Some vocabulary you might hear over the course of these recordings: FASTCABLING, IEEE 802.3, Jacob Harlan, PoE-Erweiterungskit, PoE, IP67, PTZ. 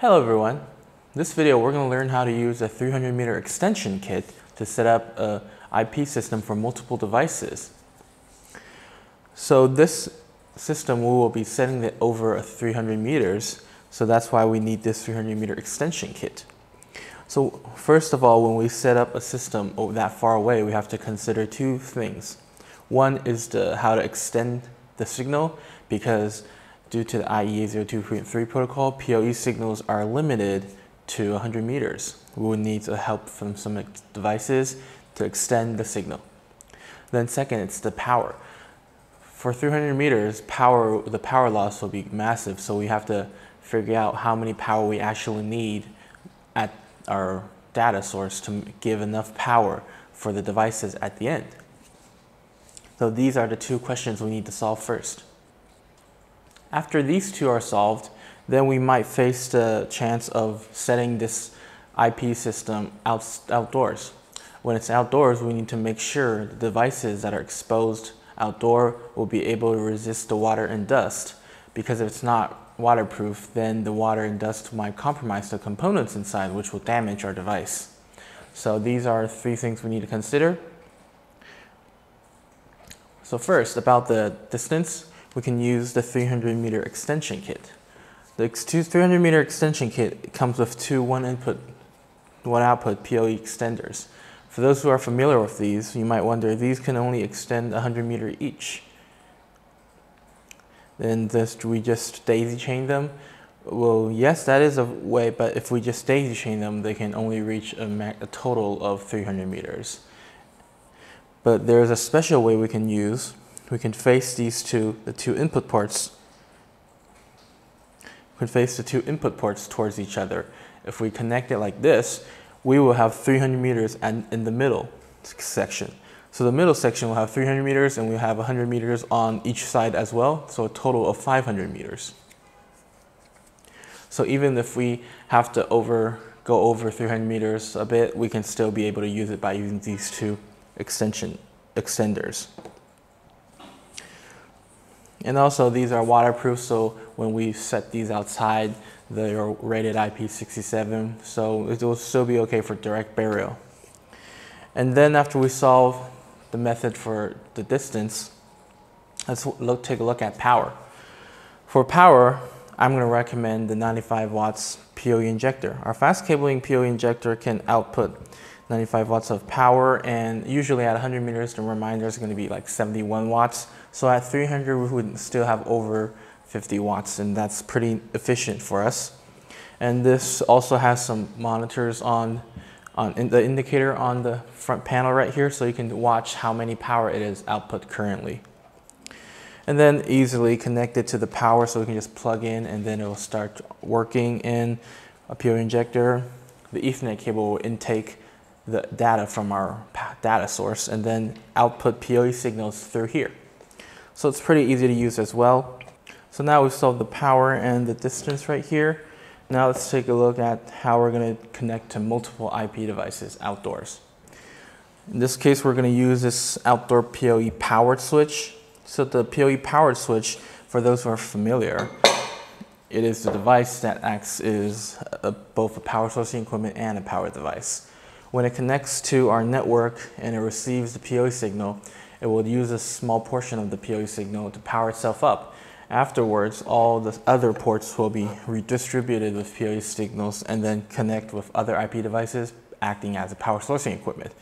Hello everyone. In this video we're going to learn how to use a 300 meter extension kit to set up a IP system for multiple devices. So this system we will be setting it over 300 meters, so that's why we need this 300 meter extension kit. So first of all, when we set up a system that far away, we have to consider two things. One is how to extend the signal, because due to the IEEE 802.3 protocol, PoE signals are limited to 100 meters. We will need help from some devices to extend the signal. Then second, it's the power. For 300 meters, the power loss will be massive, so we have to figure out how many power we actually need at our data source to give enough power for the devices at the end. So these are the two questions we need to solve first. After these two are solved, then we might face the chance of setting this IP system outdoors. When it's outdoors, we need to make sure the devices that are exposed outdoor will be able to resist the water and dust, because if it's not waterproof, then the water and dust might compromise the components inside, which will damage our device. So these are three things we need to consider. So first, about the distance. We can use the 300 meter extension kit. The 300 meter extension kit comes with two one input, one output PoE extenders. For those who are familiar with these, you might wonder these can only extend 100 meter each. Then we just daisy chain them? Well, yes, that is a way, but if we just daisy chain them, they can only reach a total of 300 meters. But there is a special way we can use. We can face the two input ports towards each other. If we connect it like this, we will have 300 meters in the middle section. So the middle section will have 300 meters and we'll have 100 meters on each side as well. So a total of 500 meters. So even if we have to go over 300 meters a bit, we can still be able to use it by using these two extenders. And also these are waterproof, so when we set these outside, they are rated IP67, so it will still be okay for direct burial. And then after we solve the method for the distance, let's take a look at power. For power, I'm going to recommend the 95 watts PoE injector. Our fast-cabling PoE injector can output 95 watts of power, and usually at 100 meters the reminder is going to be like 71 watts. So at 300 we would still have over 50 watts, and that's pretty efficient for us. And this also has some monitors on the indicator on the front panel right here, so you can watch how many power it is output currently. And then easily connected to the power, so we can just plug in and then it will start working in a PoE injector. The Ethernet cable will intake the data from our data source and then output PoE signals through here. So it's pretty easy to use as well. So now we've solved the power and the distance right here. Now let's take a look at how we're going to connect to multiple IP devices outdoors. In this case, we're going to use this outdoor PoE powered switch. So the PoE powered switch, for those who are familiar, it is the device that acts as both a power sourcing equipment and a power device. When it connects to our network and it receives the PoE signal, it will use a small portion of the PoE signal to power itself up. Afterwards, all the other ports will be redistributed with PoE signals and then connect with other IP devices acting as a power sourcing equipment.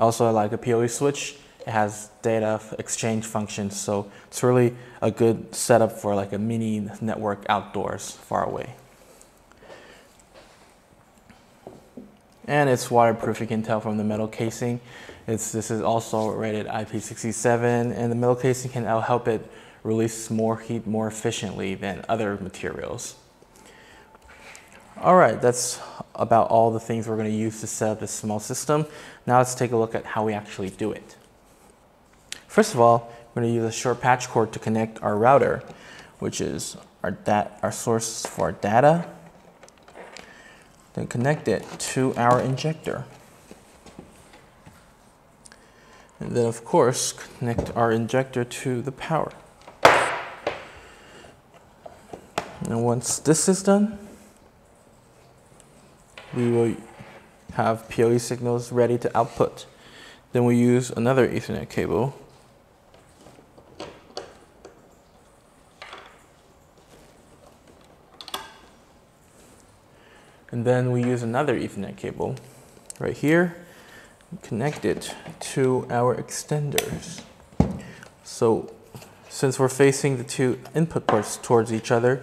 Also, like a PoE switch, it has data exchange functions, so it's really a good setup for like a mini network outdoors far away. And it's waterproof, you can tell from the metal casing. This is also rated IP67, and the metal casing can help it release more heat more efficiently than other materials. All right, that's about all the things we're going to use to set up this small system. Now let's take a look at how we actually do it. First of all, we're going to use a short patch cord to connect our router, which is our source for our data. Then connect it to our injector. And then of course, connect our injector to the power. And once this is done, we will have PoE signals ready to output. Then we use another Ethernet cable. And then we use another Ethernet cable right here, connect it to our extenders. So since we're facing the two input ports towards each other,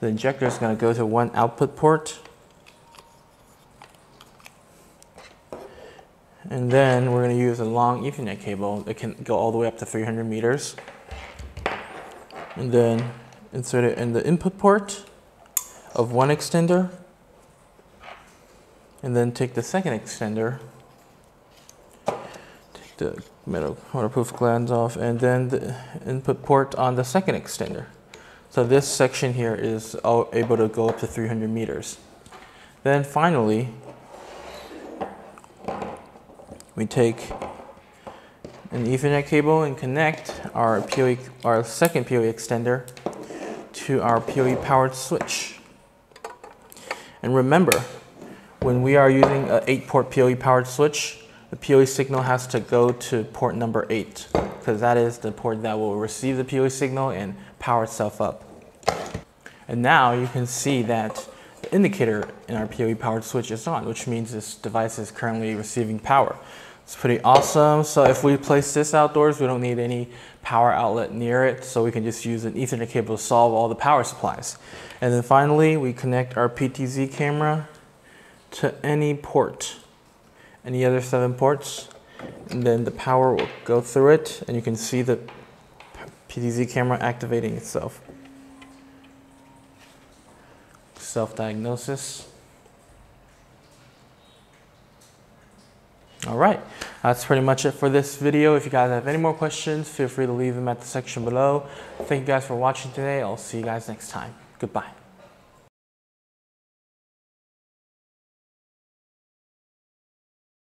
the injector is going to go to one output port. And then we're going to use a long Ethernet cable that can go all the way up to 300 meters. And then insert it in the input port of one extender. And then take the second extender, take the metal waterproof glands off, and then the input port on the second extender. So this section here is all able to go up to 300 meters. Then finally, we take an Ethernet cable and connect our PoE, our second PoE extender to our PoE powered switch. And remember, when we are using an 8-port PoE powered switch, the PoE signal has to go to port number 8, because that is the port that will receive the PoE signal and power itself up. And now you can see that the indicator in our PoE powered switch is on, which means this device is currently receiving power. It's pretty awesome. So if we place this outdoors, we don't need any power outlet near it, so we can just use an Ethernet cable to solve all the power supplies. And then finally, we connect our PTZ camera to any port, any other 7 ports, and then the power will go through it, and you can see the PTZ camera activating itself. Self-diagnosis. All right, that's pretty much it for this video. If you guys have any more questions, feel free to leave them at the section below. Thank you guys for watching today. I'll see you guys next time. Goodbye.